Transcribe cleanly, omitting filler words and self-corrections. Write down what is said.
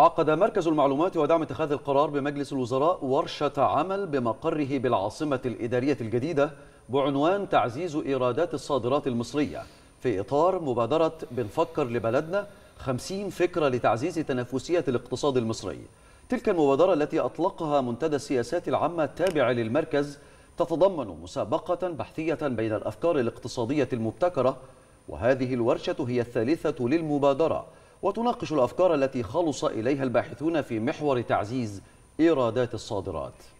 عقد مركز المعلومات ودعم اتخاذ القرار بمجلس الوزراء ورشة عمل بمقره بالعاصمة الإدارية الجديدة بعنوان تعزيز إيرادات الصادرات المصرية في إطار مبادرة بنفكر لبلدنا 50 فكرة لتعزيز تنافسية الاقتصاد المصري. تلك المبادرة التي أطلقها منتدى السياسات العامة التابع للمركز تتضمن مسابقة بحثية بين الأفكار الاقتصادية المبتكرة، وهذه الورشة هي الثالثة للمبادرة وتناقش الأفكار التي خلص إليها الباحثون في محور تعزيز إيرادات الصادرات.